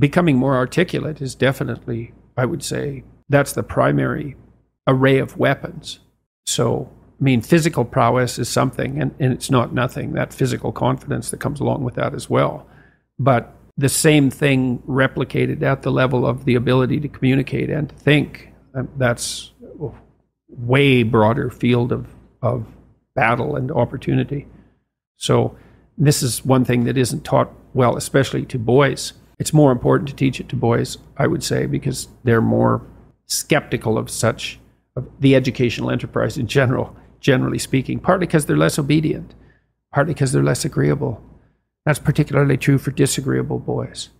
becoming more articulate is definitely, I would say, that's the primary array of weapons. So, I mean, physical prowess is something, and it's not nothing, that physical confidence that comes along with that as well. But the same thing replicated at the level of the ability to communicate and to think, that's a way broader field of battle and opportunity. So this is one thing that isn't taught well, especially to boys. It's more important to teach it to boys, I would say, because they're more skeptical of such, of the educational enterprise in general, generally speaking, partly because they're less obedient, partly because they're less agreeable. That's particularly true for disagreeable boys.